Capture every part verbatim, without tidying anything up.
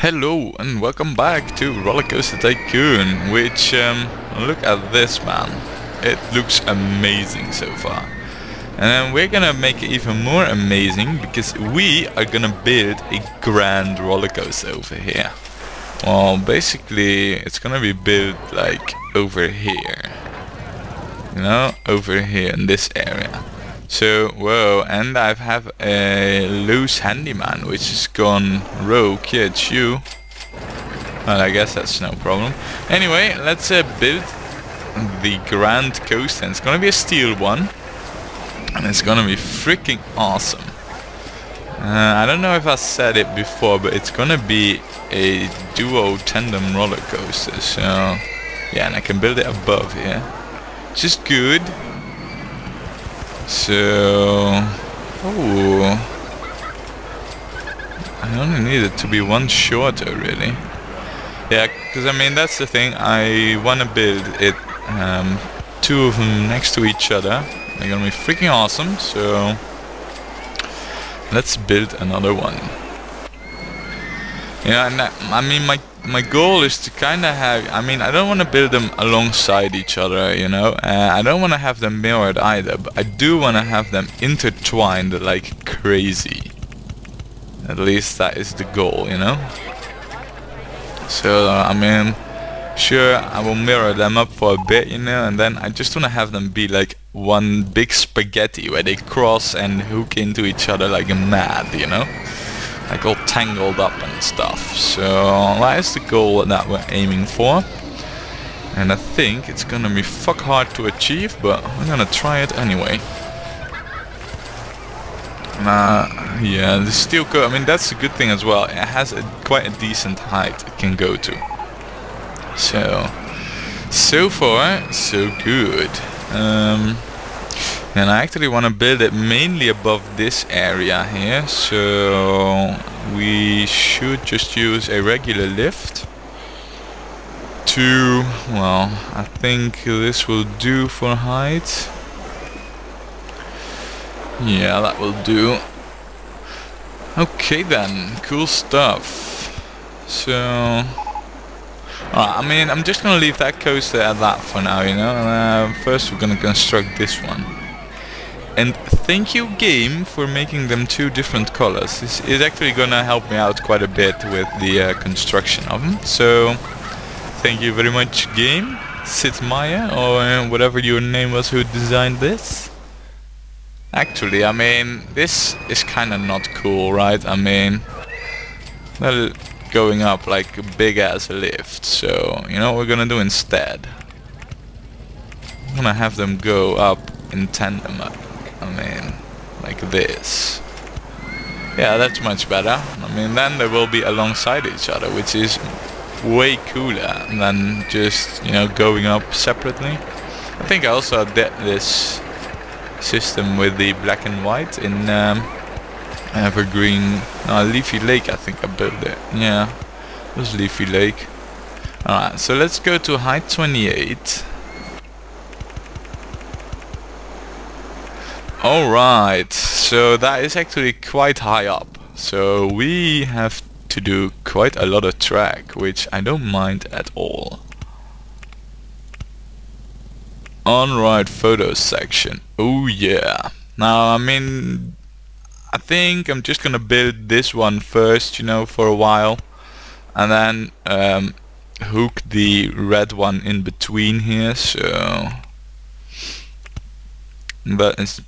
Hello and welcome back to Rollercoaster Tycoon, which, um, look at this, man. It looks amazing so far. And we're gonna make it even more amazing because we are gonna build a grand roller coaster over here. Well, basically, it's gonna be built like over here. You know, over here in this area. So, whoa, and I have a loose handyman, which is gone rogue, yeah, it's you. Well, I guess that's no problem. Anyway, let's uh, build the grand coaster. It's gonna be a steel one, and it's gonna be freaking awesome. Uh, I don't know if I said it before, but it's gonna be a duo tandem roller coaster, so... Yeah, and I can build it above here, which is good. So, oh, I only need it to be one shorter, really. Yeah, because I mean that's the thing. I want to build it, um, two of them next to each other. They're gonna be freaking awesome. So, let's build another one. Yeah, and I, I mean my my goal is to kind of have. I mean, I don't want to build them alongside each other, you know. Uh, I don't want to have them mirrored either, but I do want to have them intertwined like crazy. At least that is the goal, you know. So uh, I mean, sure, I will mirror them up for a bit, you know, and then I just want to have them be like one big spaghetti where they cross and hook into each other like mad, you know. Like all tangled up and stuff. So that is the goal that we're aiming for. And I think it's gonna be fuck hard to achieve, but I'm gonna try it anyway. Uh, yeah, the steel coat, I mean that's a good thing as well. It has a, quite a decent height it can go to. So, so far, so good. Um, And I actually want to build it mainly above this area here, so we should just use a regular lift to, well, I think this will do for height. Yeah, that will do. Okay then, cool stuff. So... Alright, I mean, I'm just going to leave that coaster at that for now, you know. Uh, first we're going to construct this one. And thank you, game, for making them two different colors. This is actually gonna help me out quite a bit with the uh, construction of them. So, thank you very much, game. Sid Meier, or uh, whatever your name was who designed this. Actually, I mean, this is kinda not cool, right? I mean, well, going up like a big-ass lift. So, you know what we're gonna do instead? I'm gonna have them go up in tandem up. I mean, like this. Yeah, that's much better. I mean, then they will be alongside each other, which is way cooler than just, you know, going up separately. I think I also did this system with the black and white in um, Evergreen... No, Leafy Lake, I think I built it. Yeah, it was Leafy Lake. Alright, so let's go to height twenty-eight. Alright, so that is actually quite high up, so we have to do quite a lot of track, which I don't mind at all. Alright, photo section. Oh yeah. Now, I mean, I think I'm just gonna build this one first, you know, for a while. And then um, hook the red one in between here, so... But it's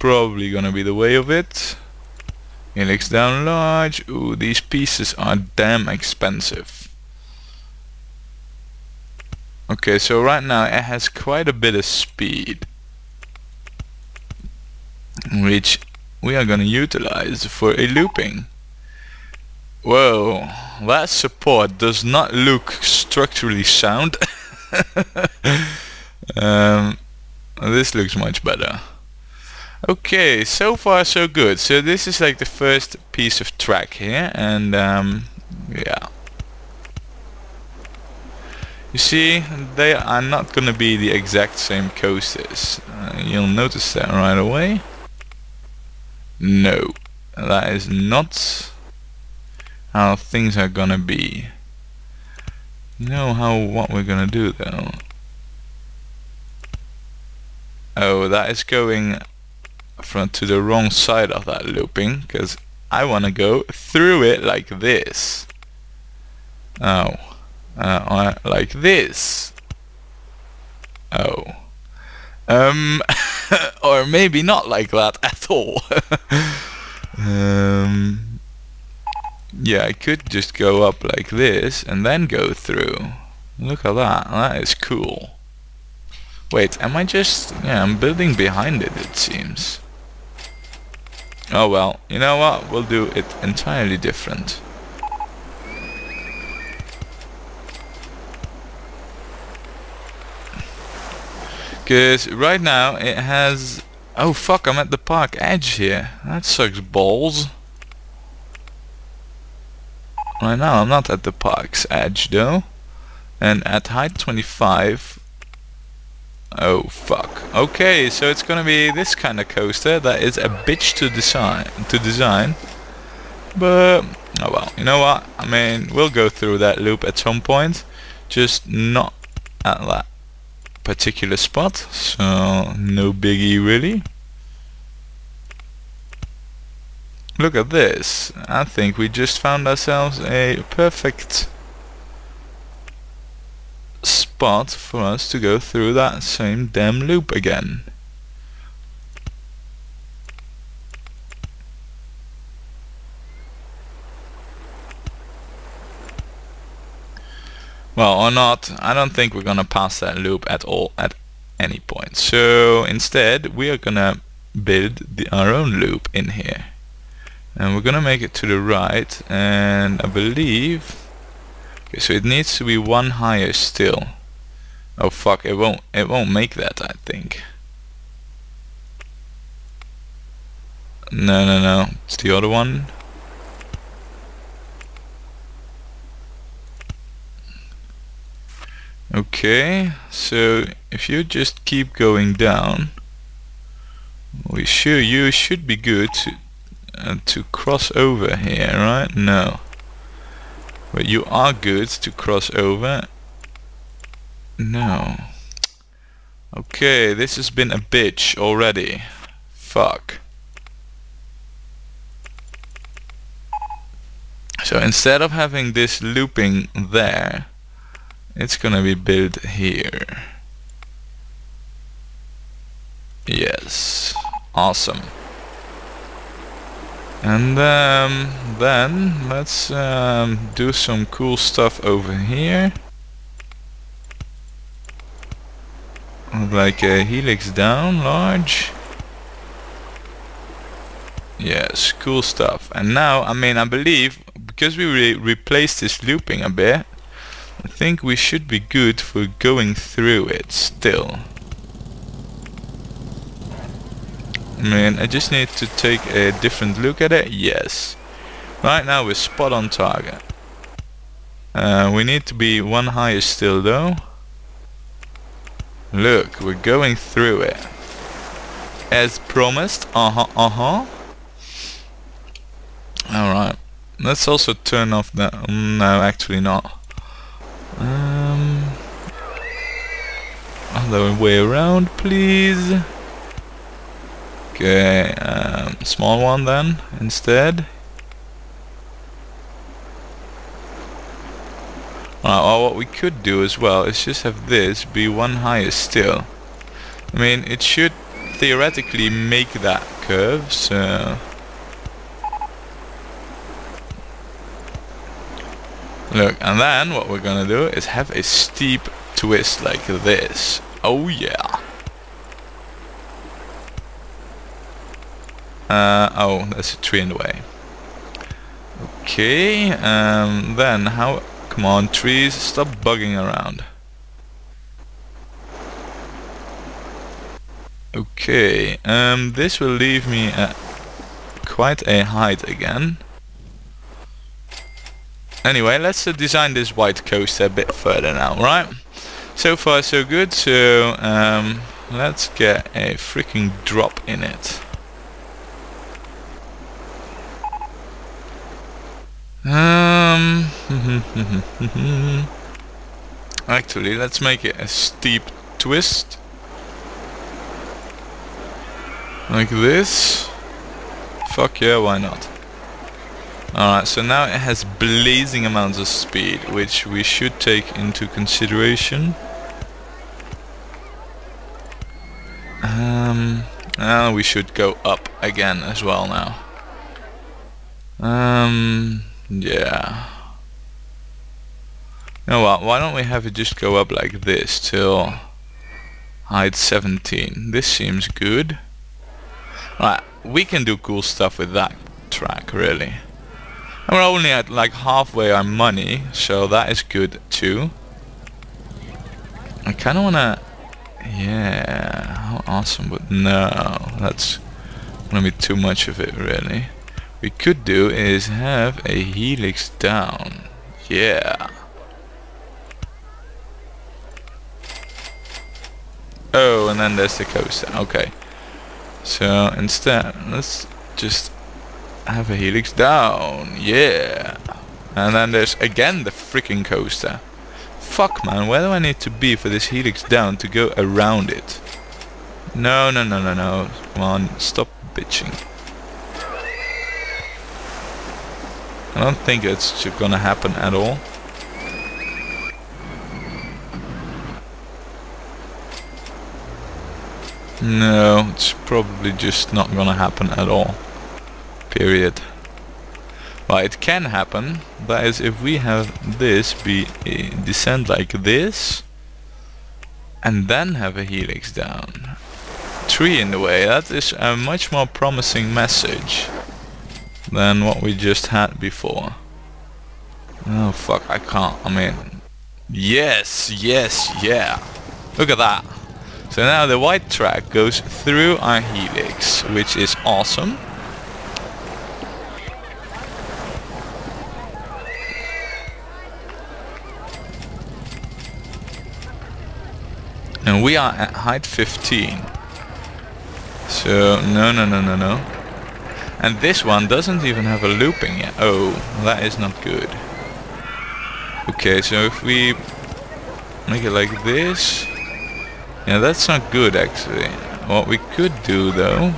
probably gonna be the way of it. Helix down large. Ooh, these pieces are damn expensive. Okay, so right now it has quite a bit of speed, which we are gonna utilize for a looping. Whoa, that support does not look structurally sound. um, this looks much better. Okay, so far so good. So this is like the first piece of track here, and um, yeah, you see, they are not gonna be the exact same coasters. Uh, you'll notice that right away. No, that is not how things are gonna be. Know how what we're gonna do though. Oh, that is going from to the wrong side of that looping, because I wanna go through it like this. Oh, uh, like this. Oh, um, or maybe not like that at all. um, yeah, I could just go up like this and then go through. Look at that. That is cool. Wait, am I just? Yeah, I'm building behind it. It seems. Oh well. You know what? We'll do it entirely different. Because right now it has... Oh fuck, I'm at the park edge here. That sucks balls. Right now I'm not at the park's edge though. And at height twenty-five... Oh fuck. Okay, so it's gonna be this kind of coaster that is a bitch to design. To design. But... Oh well, you know what? I mean, we'll go through that loop at some point. Just not at that particular spot, so no biggie really. Look at this. I think we just found ourselves a perfect spot for us to go through that same damn loop again. Well, or not, I don't think we're gonna pass that loop at all at any point. So instead we are gonna build the, our own loop in here. And we're gonna make it to the right, and I believe... Okay, so it needs to be one higher still. Oh fuck, it won't, it won't make that, I think. No, no, no, it's the other one. Okay, so if you just keep going down, we sure you should be good to, uh, to cross over here, right? No, but you are good to cross over. No. Okay, this has been a bitch already. Fuck. So instead of having this looping there, it's gonna be built here. Yes. Awesome. And um, then let's um, do some cool stuff over here. Like a helix down, large. Yes, cool stuff. And now, I mean, I believe, because we re replaced this looping a bit, I think we should be good for going through it still. I mean, I just need to take a different look at it. Yes. Right now we're spot on target. Uh, we need to be one higher still though. Look, we're going through it. As promised. Uh-huh, uh-huh. Alright. Let's also turn off that. No, actually not. Um, other way around, please. Okay, um, small one then instead. Well, what we could do as well is just have this be one higher still. I mean, it should theoretically make that curve, so... Look, and then what we're gonna do is have a steep twist like this. Oh yeah. Uh, oh, there's a tree in the way. Okay, um, then how... Come on, trees, stop bugging around. Okay, um, this will leave me at quite a height again. Anyway, let's uh, design this white coaster a bit further now, right? So far so good, so um, let's get a freaking drop in it. Um, actually, let's make it a steep twist. Like this. Fuck yeah, why not? Alright, so now it has blazing amounts of speed, which we should take into consideration. Um, now we should go up again as well now. Um... Yeah. You know what, why don't we have it just go up like this till height seventeen. This seems good. Right, we can do cool stuff with that track, really. And we're only at like halfway our money, so that is good too. I kinda wanna... Yeah, how awesome, but no, that's gonna be too much of it, really. We could do is have a helix down. Yeah. Oh, and then there's the coaster. Okay. So instead, let's just have a helix down. Yeah. And then there's again the freaking coaster. Fuck, man. Where do I need to be for this helix down to go around it? No, no, no, no, no. Come on, stop bitching. I don't think it's gonna happen at all. No, it's probably just not gonna happen at all. Period. Well, it can happen, that is if we have this be a descend like this and then have a helix down. Tree in the way, that is a much more promising message than what we just had before. Oh fuck, I can't, I mean... Yes, yes, yeah! Look at that! So now the white track goes through our helix, which is awesome. And we are at height fifteen. So, no, no, no, no, no. And this one doesn't even have a looping yet. Oh, that is not good. Okay, so if we make it like this... Yeah, that's not good actually. What we could do though...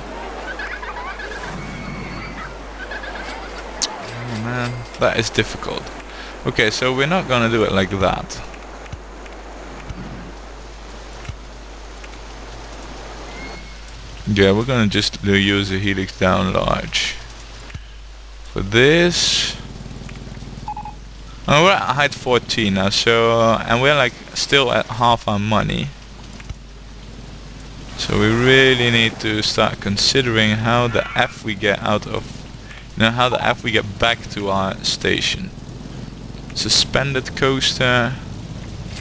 Oh man, that is difficult. Okay, so we're not gonna do it like that. Yeah, we're gonna just use the helix down large for this. Oh, we're at height fourteen now, so uh, and we're like still at half our money. So we really need to start considering how the F we get out of, you know, how the F we get back to our station. Suspended coaster.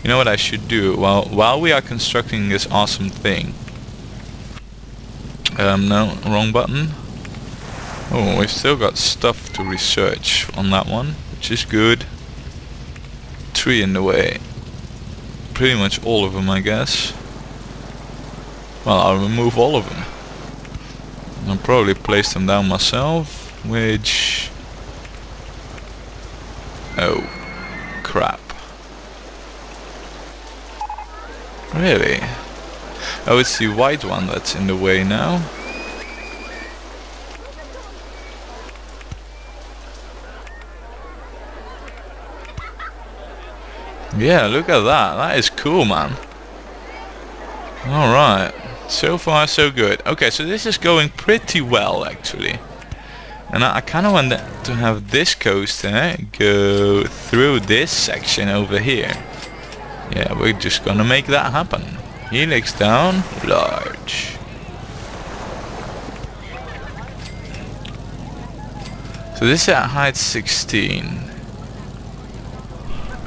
You know what I should do? Well, while we are constructing this awesome thing. Um, no, wrong button. Oh, we've still got stuff to research on that one, which is good. Tree in the way. Pretty much all of them, I guess. Well, I'll remove all of them. I'll probably place them down myself, which... Oh, crap. Really? Oh, it's the white one that's in the way now. Yeah, look at that. That is cool, man. Alright. So far, so good. Okay, so this is going pretty well, actually. And I, I kind of want to have this coaster go through this section over here. Yeah, we're just gonna make that happen. Helix down, large. So this is at height sixteen.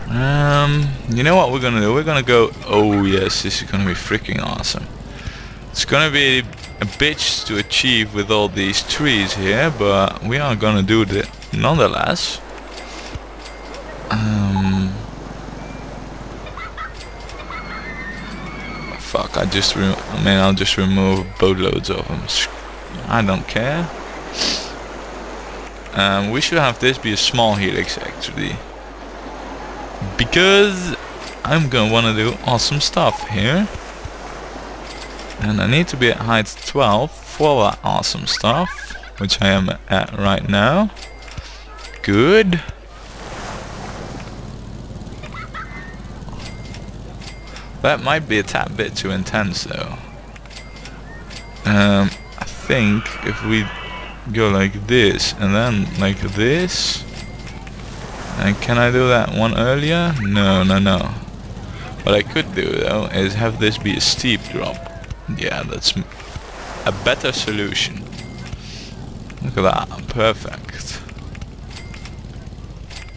Um, you know what we're gonna do? We're gonna go... Oh yes, this is gonna be freaking awesome. It's gonna be a bitch to achieve with all these trees here, but we are gonna do it nonetheless. Um... Fuck, I just re I mean, I'll just remove boatloads of them. I don't care. Um, we should have this be a small helix actually, because I'm gonna wanna do awesome stuff here, and I need to be at height twelve for that awesome stuff, which I am at right now. Good. That might be a tad bit too intense though. Um, I think if we go like this and then like this, and can I do that one earlier? No, no, no. What I could do though is have this be a steep drop. Yeah, that's m a better solution. Look at that, perfect.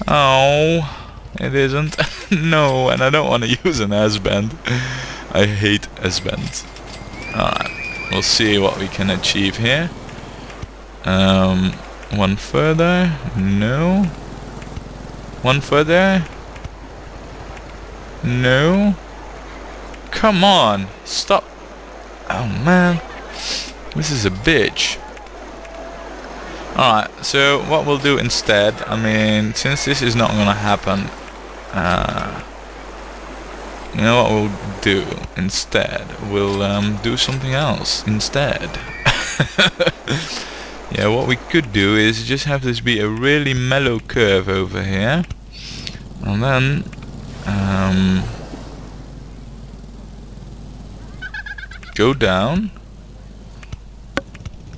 Oh. It isn't. No, and I don't want to use an S-bend. I hate S-bends. Alright, we'll see what we can achieve here. Um, one further. No. One further. No. Come on, stop. Oh man, this is a bitch. Alright, so what we'll do instead, I mean, since this is not gonna happen, Uh, you know what we'll do instead? We'll um, do something else instead. Yeah, what we could do is just have this be a really mellow curve over here, and then um, go down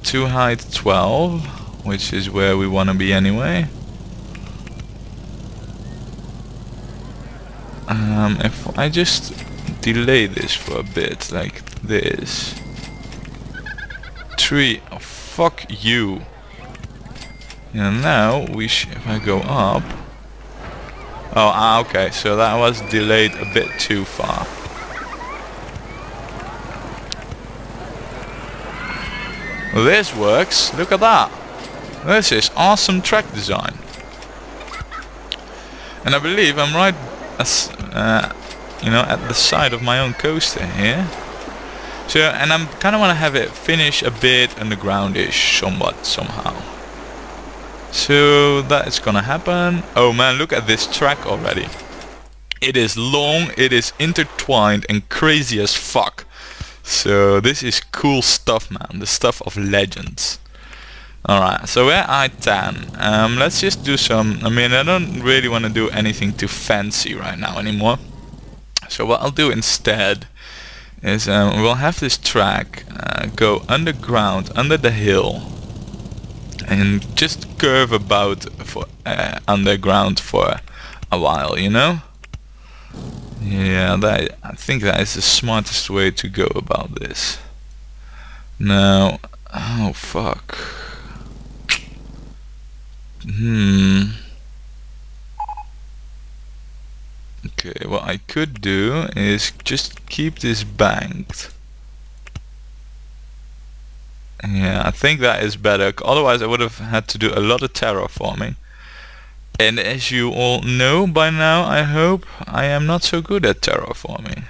to height twelve, which is where we want to be anyway. Um, if I just delay this for a bit, like this. Three. Oh, fuck you. And now we sh if I go up. Oh, ah, okay. So that was delayed a bit too far. This works. Look at that. This is awesome track design. And I believe I'm right. As, uh, you know, at the side of my own coaster here. So, and I'm kind of want to have it finish a bit underground-ish, somewhat, somehow. So that is gonna happen. Oh man, look at this track already. It is long, it is intertwined, and crazy as fuck. So this is cool stuff, man. The stuff of legends. Alright, so we're at height ten. Um, let's just do some... I mean, I don't really want to do anything too fancy right now anymore. So what I'll do instead is um, we'll have this track uh, go underground, under the hill, and just curve about for uh, underground for a while, you know? Yeah, that, I think that is the smartest way to go about this. Now... Oh, fuck. Hmm. Okay, what I could do is just keep this banked. Yeah, I think that is better. Otherwise I would have had to do a lot of terraforming. And as you all know by now, I hope, I am not so good at terraforming.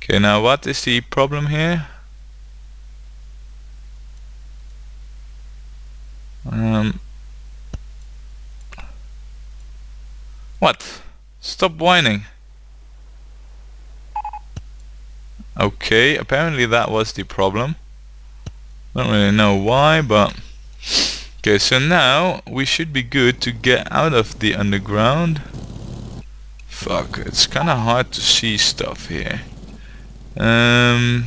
Okay, now what is the problem here? Um... What? Stop whining. Okay, apparently that was the problem. Don't really know why, but... Okay, so now we should be good to get out of the underground. Fuck, it's kinda hard to see stuff here. Um...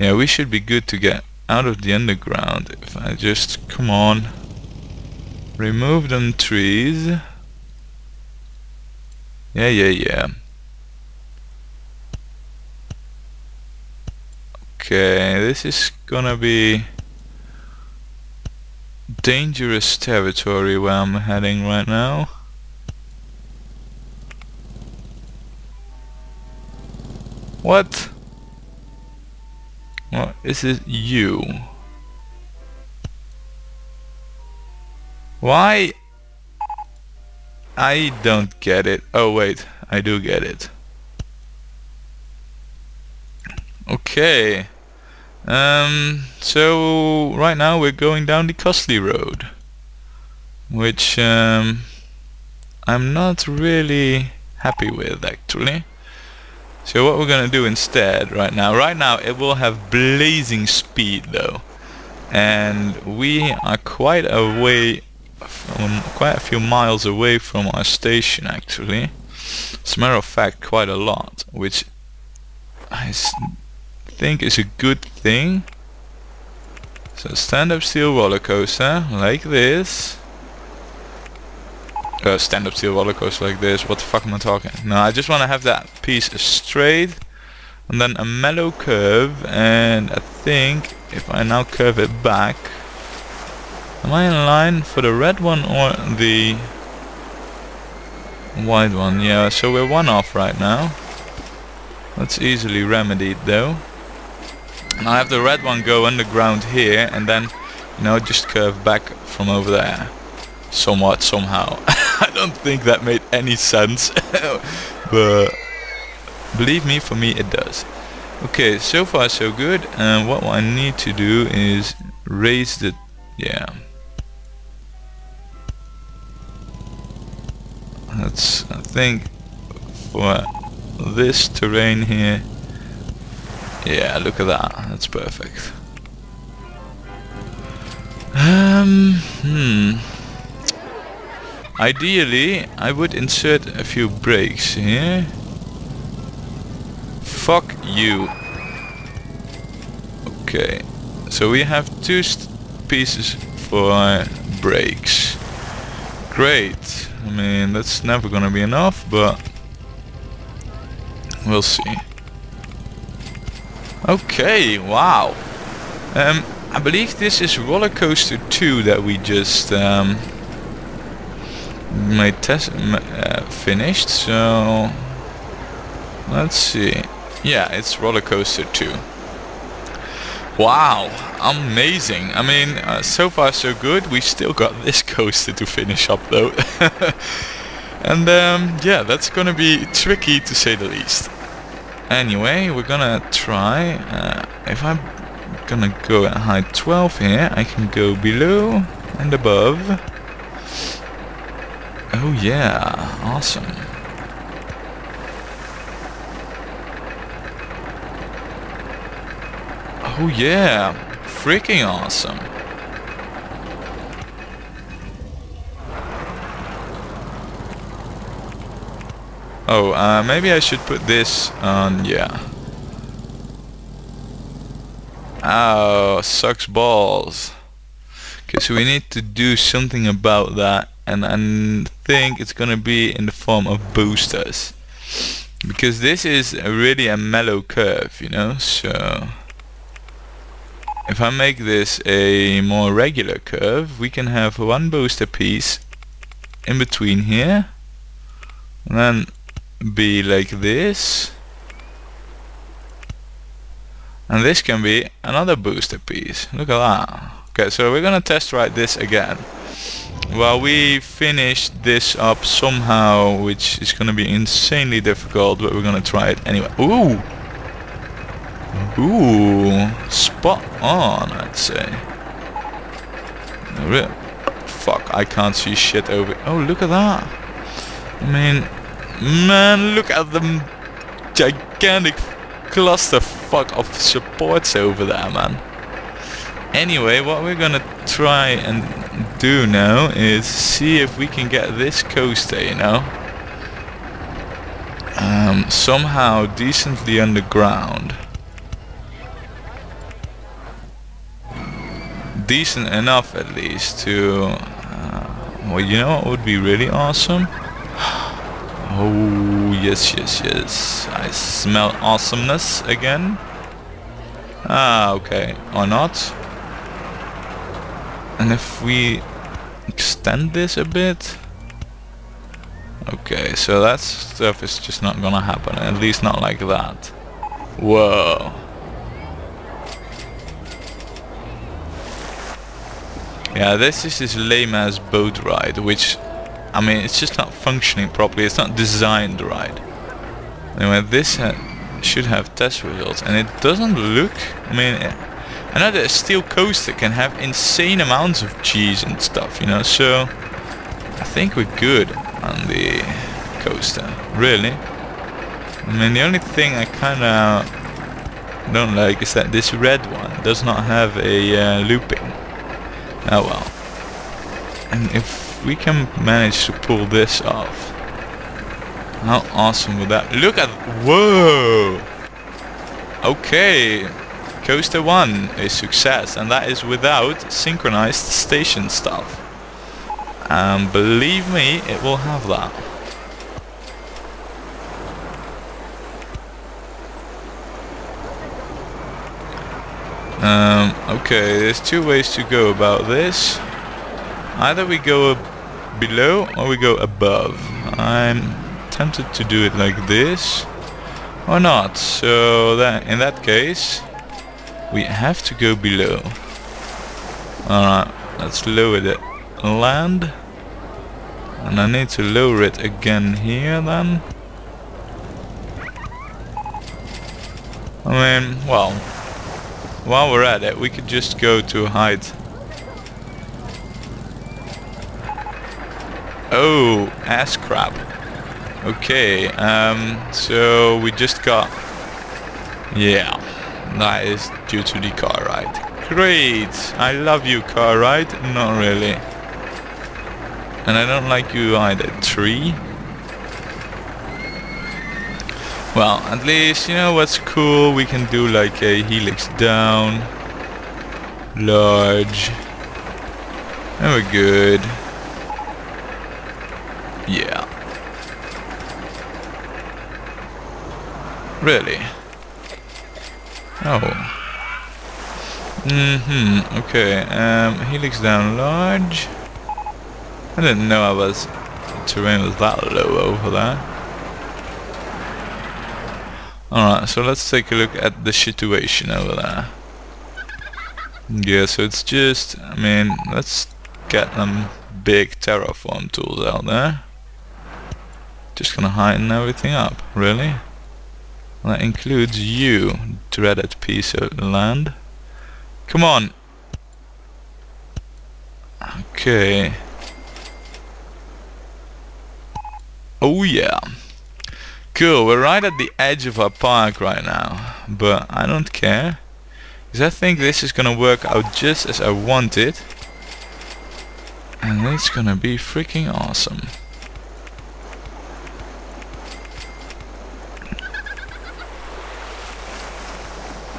Yeah, we should be good to get out of the underground if I just... Come on. Remove them trees. Yeah, yeah, yeah. Okay, this is gonna be dangerous territory where I'm heading right now. What? What is it, you? Why? I don't get it. Oh wait, I do get it. Okay. Um, so right now we're going down the costly road, which um, I'm not really happy with actually. So what we're gonna do instead right now, right now it will have blazing speed though, and we are quite a way from, quite a few miles away from our station actually. As a matter of fact, quite a lot, which I think is a good thing. So stand-up steel roller coaster like this. Uh, stand-up steel roller coaster like this. What the fuck am I talking? No, I just want to have that piece straight, and then a mellow curve. And I think if I now curve it back, am I in line for the red one or the white one? Yeah. So we're one off right now. That's easily remedied though. And I'll have the red one go underground here, and then, you know, just curve back from over there. Somewhat, somehow. I don't think that made any sense. But believe me, for me it does. Okay, so far so good. And what I need to do is raise the... yeah. That's, I think, for this terrain here. Yeah, look at that. That's perfect. Um, hmm. Ideally, I would insert a few brakes here. Fuck you. Okay. So we have two st pieces for brakes. Great. I mean, that's never gonna be enough, but we'll see. Okay, wow. Um, I believe this is Rollercoaster two that we just um, made test uh, finished. So let's see. Yeah, it's Rollercoaster two. Wow, amazing. I mean, uh, so far so good. We still got this coaster to finish up though. And um, yeah, that's gonna be tricky to say the least. Anyway, we're gonna try, uh, if I'm gonna go at height twelve here, I can go below and above. Oh yeah, awesome. Oh yeah, freaking awesome. Oh, uh, maybe I should put this on, yeah. Oh, sucks balls. Okay, so we need to do something about that, and I think it's gonna be in the form of boosters. Because this is really a mellow curve, you know, so... if I make this a more regular curve, we can have one booster piece in between here, and then be like this, and this can be another booster piece. Look at that. Okay, so we're gonna test ride this again while we finish this up somehow, which is gonna be insanely difficult, but we're gonna try it anyway. Ooh, ooh, spot on, I'd say. Real fuck, I can't see shit over. Oh, look at that. I mean, man, look at the gigantic clusterfuck of supports over there, man. Anyway, what we're gonna try and do now is see if we can get this coaster, you know, um, somehow decently underground. Decent enough, at least, to... Uh, well, you know what would be really awesome? Oh, yes, yes, yes. I smell awesomeness again. Ah, okay. Or not. And if we extend this a bit... okay, so that stuff is just not gonna happen. At least not like that. Whoa. Yeah, this is this lame-ass boat ride, which... I mean, it's just not functioning properly. It's not designed right. Anyway, this ha should have test results, and it doesn't look... I mean, I know that a steel coaster can have insane amounts of cheese and stuff, you know, so I think we're good on the coaster, really. I mean, the only thing I kinda don't like is that this red one does not have a uh, looping. Oh well. And if we can manage to pull this off, how awesome would that... Look at... Whoa! Okay, Coaster one, a success, and that is without synchronized station stuff. And um, believe me, it will have that. Um, okay, there's two ways to go about this. Either we go below or we go above. I'm tempted to do it like this or not. So that in that case, we have to go below. Alright, let's lower the land. And I need to lower it again here then. I mean, well... While we're at it, we could just go to height. Oh, ass crap. Okay, um, so we just got... Yeah, that is due to the car ride. Great! I love you, car ride. Not really. And I don't like you either, tree. Well, at least, you know what's cool? We can do like a helix down, large, and we're good. Yeah. Really? Oh. Mm-hmm, okay, um, helix down, large. I didn't know I was, the terrain was that low over there. Alright, so let's take a look at the situation over there. Yeah, so it's just, I mean, let's get them big terraform tools out there. Just gonna heighten everything up, really. That includes you, dreaded piece of land. Come on! Okay. Oh yeah! Cool, we're right at the edge of our park right now, but I don't care, because I think this is gonna work out just as I want it, and it's gonna be freaking awesome.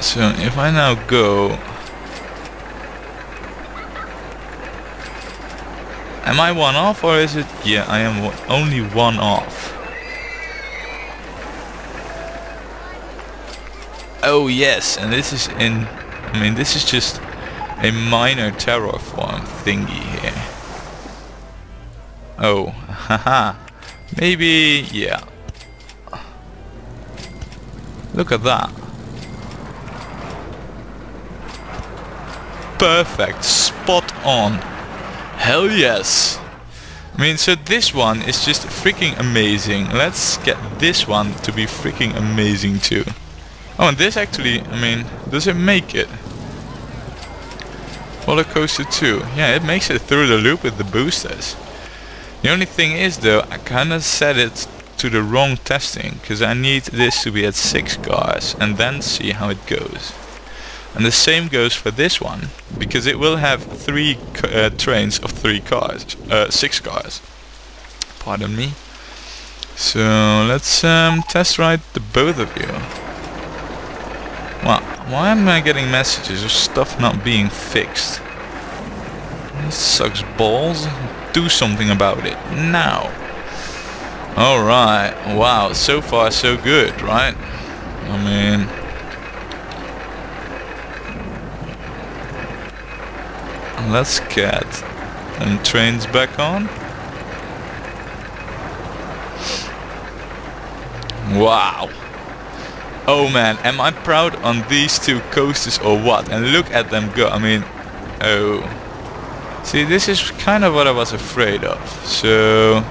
So if I now go... Am I one off or is it... Yeah, I am only one off. Oh yes, and this is in, I mean this is just a minor terraform thingy here. Oh, haha, maybe, yeah. Look at that. Perfect, spot on. Hell yes. I mean, so this one is just freaking amazing. Let's get this one to be freaking amazing too. Oh, and this actually, I mean, does it make it? Rollercoaster two. Yeah, it makes it through the loop with the boosters. The only thing is, though, I kinda set it to the wrong testing, because I need this to be at six cars, and then see how it goes. And the same goes for this one, because it will have three uh, trains of three cars, uh, six cars. Pardon me. So, let's um, test ride the both of you. Well, why am I getting messages of stuff not being fixed? This sucks balls. Do something about it now. Alright, wow, so far so good, right? I mean... Let's get them trains back on. Wow. Oh man, am I proud on these two coasters or what? And look at them go, I mean... Oh... See, this is kind of what I was afraid of, so...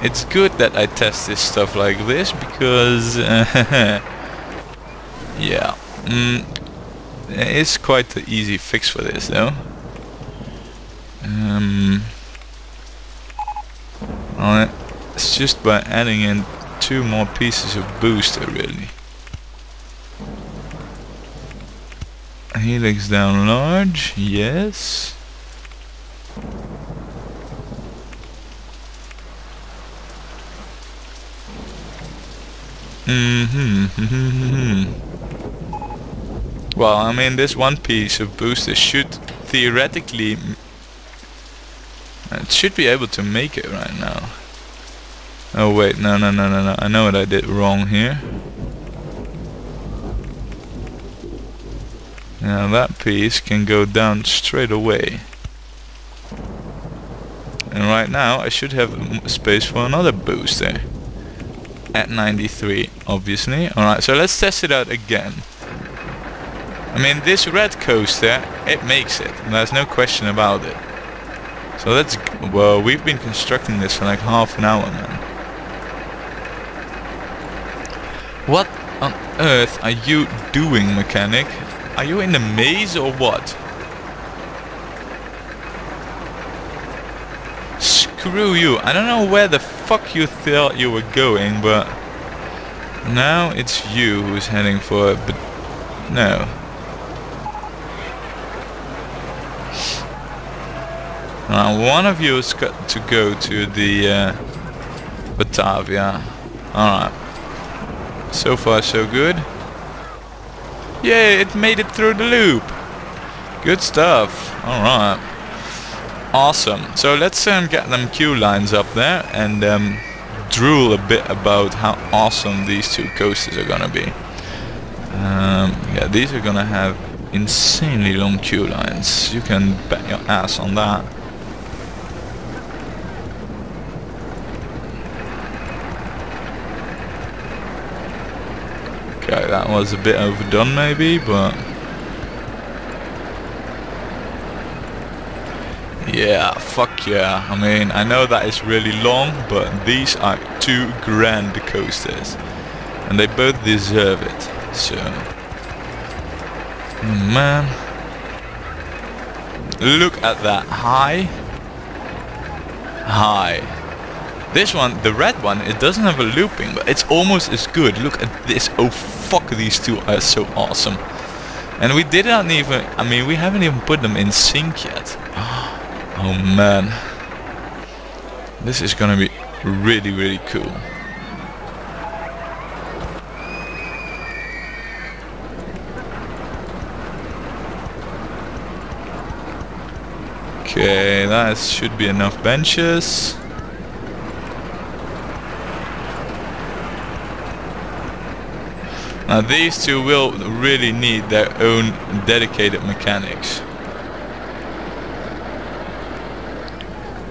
It's good that I test this stuff like this, because... yeah... Mm, There is quite the easy fix for this though. Um, Alright, it's just by adding in two more pieces of booster really. Helix down large, yes. Mm-hmm, mm-hmm. Well, I mean, this one piece of booster should theoretically... It should be able to make it right now. Oh wait, no, no, no, no, no. I know what I did wrong here. Now that piece can go down straight away. And right now I should have space for another booster. At ninety-three, obviously. Alright, so let's test it out again. I mean, this red coaster, it makes it. There's no question about it. So let's... Well, we've been constructing this for like half an hour, man. What on earth are you doing, mechanic? Are you in the maze or what? Screw you. I don't know where the fuck you thought you were going, but... Now it's you who's heading for it, but... No. Uh, one of you has got to go to the uh, Batavia. Alright. So far so good. Yay, it made it through the loop. Good stuff. Alright. Awesome. So let's um, get them queue lines up there and um, drool a bit about how awesome these two coasters are gonna be. Um, yeah, these are gonna have insanely long queue lines. You can bet your ass on that. Okay, that was a bit overdone maybe, but... Yeah, fuck yeah. I mean, I know that is really long, but these are two grand coasters. And they both deserve it, so... Oh man. Look at that. High. High. This one, the red one, it doesn't have a looping, but it's almost as good. Look at this. Oh fuck, these two are so awesome. And we didn't even, I mean, we haven't even put them in sync yet. Oh man. This is gonna be really, really cool. Okay, that should be enough benches. Now these two will really need their own dedicated mechanics.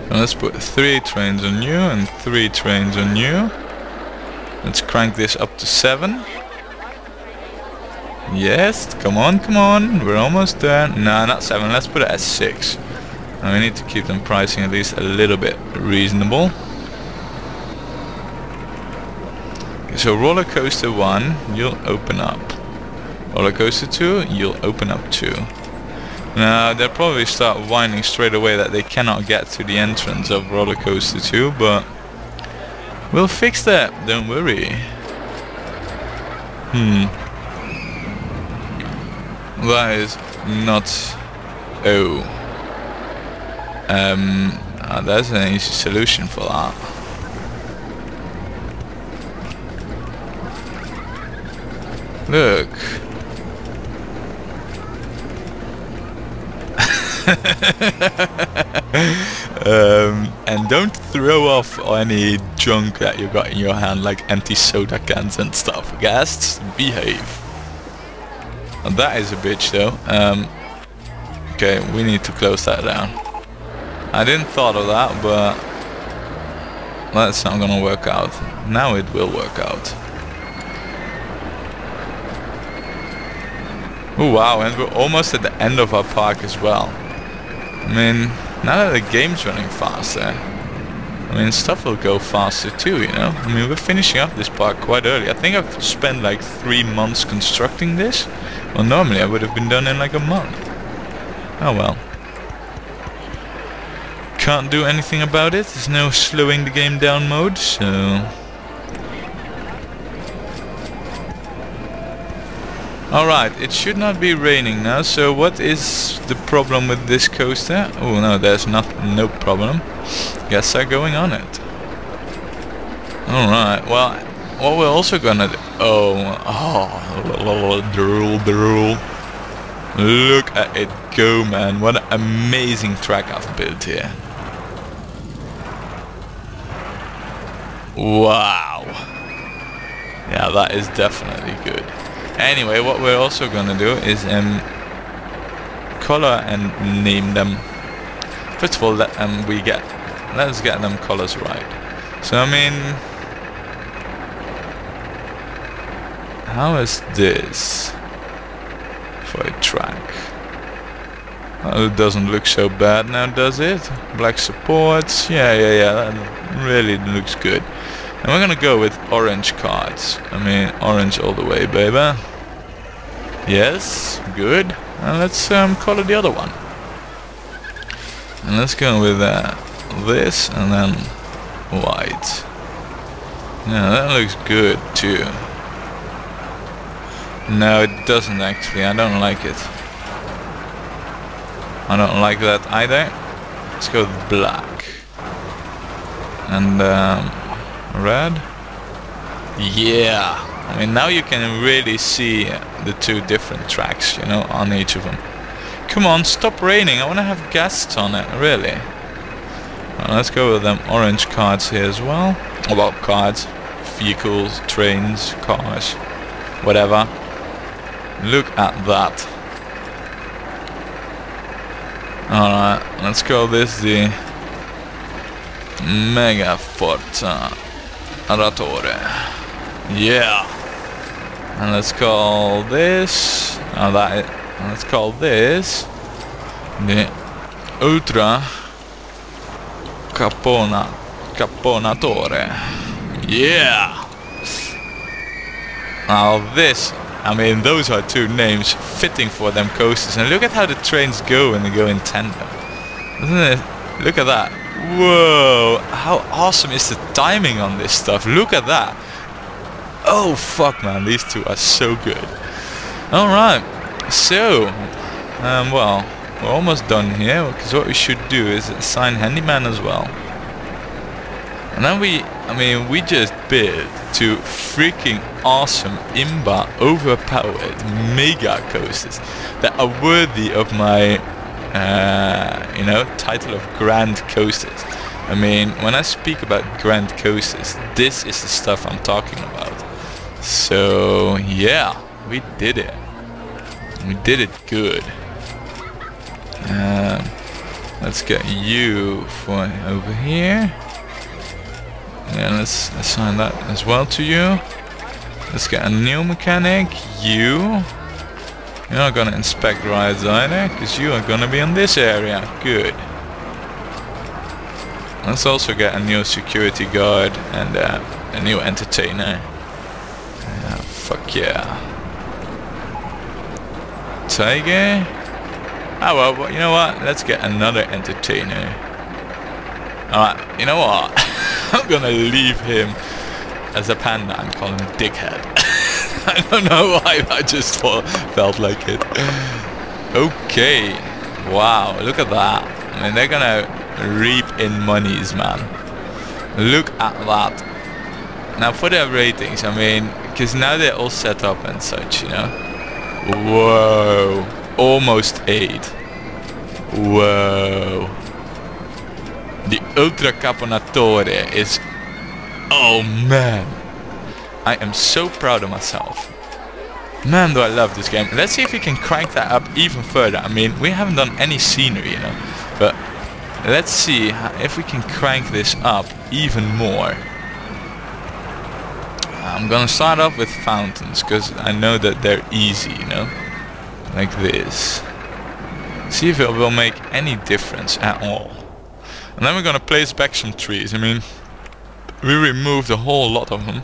So let's put three trains on you and three trains on you. Let's crank this up to seven. Yes, come on, come on. We're almost there. No, not seven. Let's put it at six. Now we need to keep them pricing at least a little bit reasonable. So roller coaster one, you'll open up. Roller coaster two, you'll open up two. Now they'll probably start whining straight away that they cannot get to the entrance of roller coaster two, but we'll fix that. Don't worry. Hmm. That is not. Oh. Um. Oh, that's an easy solution for that. Look. um, and don't throw off any junk that you got in your hand, like empty soda cans and stuff. Guests, behave. And that is a bitch though. Um, okay, we need to close that down. I didn't thought of that, but that's not gonna work out. Now it will work out. Oh wow, and we're almost at the end of our park as well. I mean, now that the game's running faster, I mean, stuff will go faster too, you know? I mean, we're finishing up this park quite early. I think I've spent like three months constructing this. Well, normally I would have been done in like a month. Oh well. Can't do anything about it. There's no slowing the game down mode, so... Alright, it should not be raining now, so what is the problem with this coaster? Oh no, there's not, no problem. Guess I'm going on it. Alright, well, what we're also gonna do... Oh, oh, drool, drool. Look at it go, man. What an amazing track I've built here. Wow. Yeah, that is definitely good. Anyway, what we're also gonna do is um, color and name them. First of all, let um, we get let's get them colors right. So I mean, how is this for a track? Well, it doesn't look so bad now, does it? Black supports, yeah, yeah, yeah. That really looks good. And we're gonna go with orange cards. I mean, orange all the way, baby. Yes, good. And let's um, color the other one. And let's go with uh, this and then white. Yeah, that looks good too. No, it doesn't actually. I don't like it. I don't like that either. Let's go with black. And... Um, red. Yeah, I mean, now you can really see the two different tracks, you know, on each of them. Come on, stop raining. I want to have guests on it, really. Well, let's go with them orange cards here as well. Well, cards, vehicles, trains, cars, whatever. Look at that. Alright, let's call this the Mega Fort Ratore. Yeah. And let's call this... Oh, that is, let's call this... the Ultra Capona, Caponatore. Yeah! Now this... I mean, those are two names fitting for them coasters. And look at how the trains go when they go in tandem. Isn't it? Look at that. Whoa, how awesome is the timing on this stuff? Look at that. Oh fuck, man, these two are so good. Alright, so um, well, we're almost done here, because what we should do is assign handyman as well. And then we, I mean, we just built two freaking awesome imba overpowered mega coasters that are worthy of my Uh, you know, title of Grand Coasters. I mean, when I speak about Grand Coasters, this is the stuff I'm talking about. So, yeah, we did it. We did it good. Um, let's get you for over here. Yeah, let's assign that as well to you. Let's get a new mechanic, you. You're not gonna inspect rides either, because you are gonna be in this area. Good. Let's also get a new security guard and uh, a new entertainer. Uh, fuck yeah. Tiger? Oh well, well, you know what? Let's get another entertainer. Alright, you know what? I'm gonna leave him as a panda and call him Dickhead. I don't know why, I just felt like it. Okay. Wow, look at that. I mean, they're gonna reap in monies, man. Look at that. Now for their ratings, I mean, because now they're all set up and such, you know. Whoa. Almost eight. Whoa. The Ultra Caponatore is... Oh, man. I am so proud of myself. Man, do I love this game. Let's see if we can crank that up even further. I mean, we haven't done any scenery, you know. But let's see if we can crank this up even more. I'm gonna start off with fountains, because I know that they're easy, you know. Like this. See if it will make any difference at all. And then we're gonna place back some trees. I mean, we removed a whole lot of them,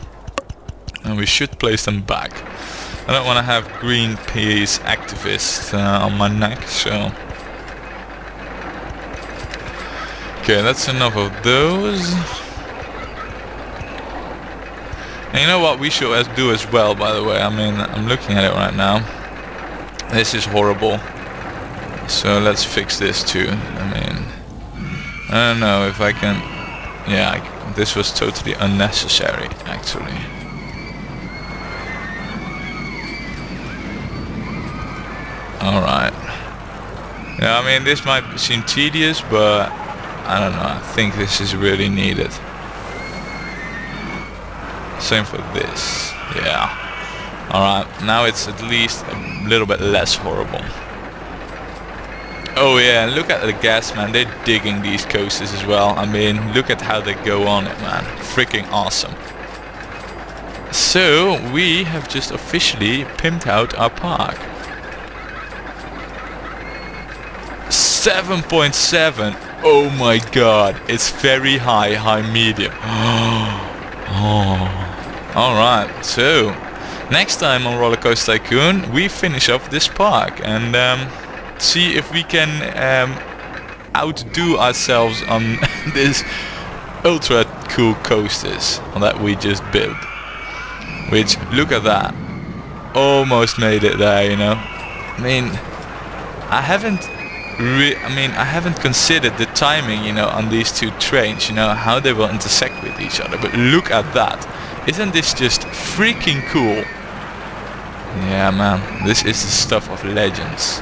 and we should place them back. I don't want to have Greenpeace activists uh, on my neck, so... Okay, that's enough of those. And you know what we should as do as well, by the way? I mean, I'm looking at it right now. This is horrible. So let's fix this too. I mean, I don't know if I can... Yeah, I, this was totally unnecessary, actually. Alright. Yeah, I mean, this might seem tedious, but... I don't know, I think this is really needed. Same for this, yeah. Alright, now it's at least a little bit less horrible. Oh yeah, look at the gas, man, they're digging these coasters as well. I mean, look at how they go on it, man. Freaking awesome. So, we have just officially pimped out our park. seven point seven! Oh my god, it's very high, high medium. Oh. Alright, so next time on Rollercoaster Tycoon we finish up this park and um, see if we can um, outdo ourselves on these ultra cool coasters that we just built. Which, look at that, almost made it there, you know. I mean, I haven't I mean, I haven't considered the timing, you know, on these two trains, you know, how they will intersect with each other. But look at that. Isn't this just freaking cool? Yeah, man. This is the stuff of legends.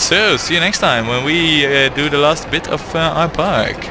So, see you next time when we uh, do the last bit of uh, our park.